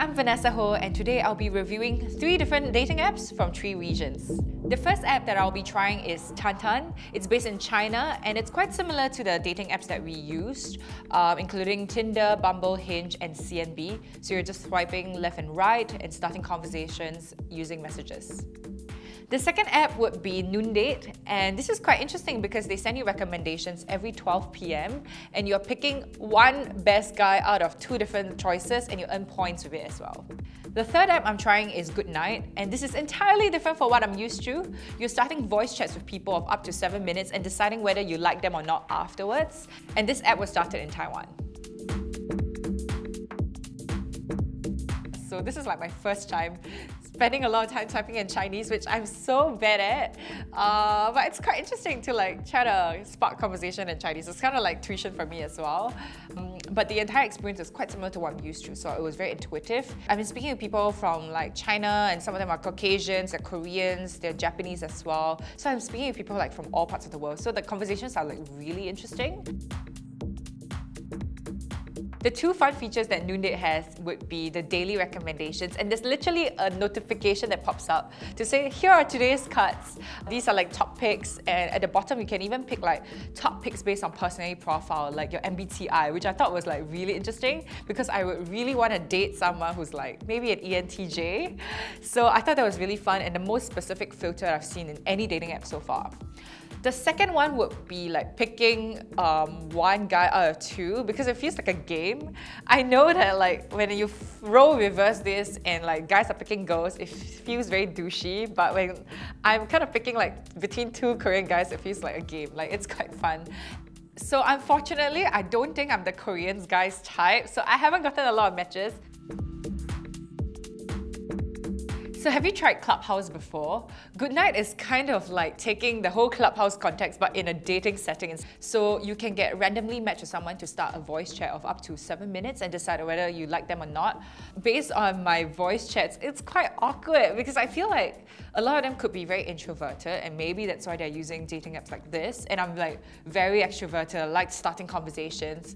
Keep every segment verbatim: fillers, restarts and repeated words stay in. I'm Vanessa Ho, and today I'll be reviewing three different dating apps from three regions. The first app that I'll be trying is Tantan. It's based in China, and it's quite similar to the dating apps that we used, uh, including Tinder, Bumble, Hinge, and C N B. So you're just swiping left and right and starting conversations using messages. The second app would be Noondate, and this is quite interesting because they send you recommendations every twelve p m and you're picking one best guy out of two different choices and you earn points with it as well. The third app I'm trying is Goodnight, and this is entirely different from what I'm used to. You're starting voice chats with people of up to seven minutes and deciding whether you like them or not afterwards. And this app was started in Taiwan. So this is like my first time spending a lot of time typing in Chinese, which I'm so bad at. Uh, but it's quite interesting to like try to spark conversation in Chinese. It's kind of like tuition for me as well. Um, but the entire experience is quite similar to what I'm used to, so it was very intuitive. I've been speaking to people from like China, and some of them are Caucasians, they're Koreans, they're Japanese as well. So I'm speaking to people like from all parts of the world. So the conversations are like really interesting. The two fun features that Noondate has would be the daily recommendations, and there's literally a notification that pops up to say, here are today's cards. These are like top picks, and at the bottom you can even pick like top picks based on personality profile, like your M B T I, which I thought was like really interesting because I would really want to date someone who's like maybe an E N T J. So I thought that was really fun and the most specific filter I've seen in any dating app so far. The second one would be like picking um, one guy out of two because it feels like a game. I know that like when you roll reverse this and like guys are picking girls, it feels very douchey, but when I'm kind of picking like between two Korean guys, it feels like a game. Like it's quite fun. So unfortunately, I don't think I'm the Korean guys type, so I haven't gotten a lot of matches. So have you tried Clubhouse before? Goodnight is kind of like taking the whole Clubhouse context but in a dating setting. So you can get randomly matched with someone to start a voice chat of up to seven minutes and decide whether you like them or not. Based on my voice chats, it's quite awkward because I feel like a lot of them could be very introverted, and maybe that's why they're using dating apps like this. And I'm like very extroverted, like starting conversations.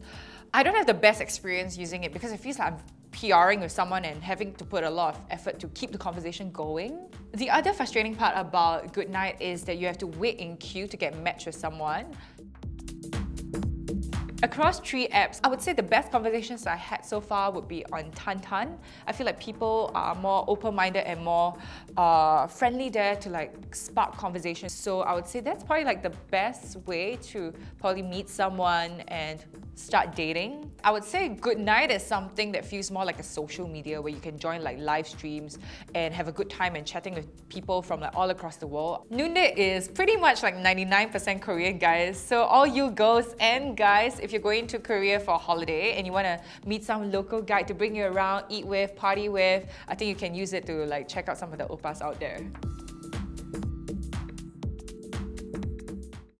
I don't have the best experience using it because it feels like I'm P R ing with someone and having to put a lot of effort to keep the conversation going. The other frustrating part about Goodnight is that you have to wait in queue to get matched with someone. Across three apps, I would say the best conversations I had so far would be on Tantan. I feel like people are more open-minded and more uh, friendly there to like spark conversations. So I would say that's probably like the best way to probably meet someone and start dating. I would say Goodnight is something that feels more like a social media where you can join like live streams and have a good time and chatting with people from like all across the world. Noondate is pretty much like ninety-nine percent Korean guys. So all you girls and guys, if you're going to Korea for a holiday and you want to meet some local guide to bring you around, eat with, party with, I think you can use it to like check out some of the oppas out there.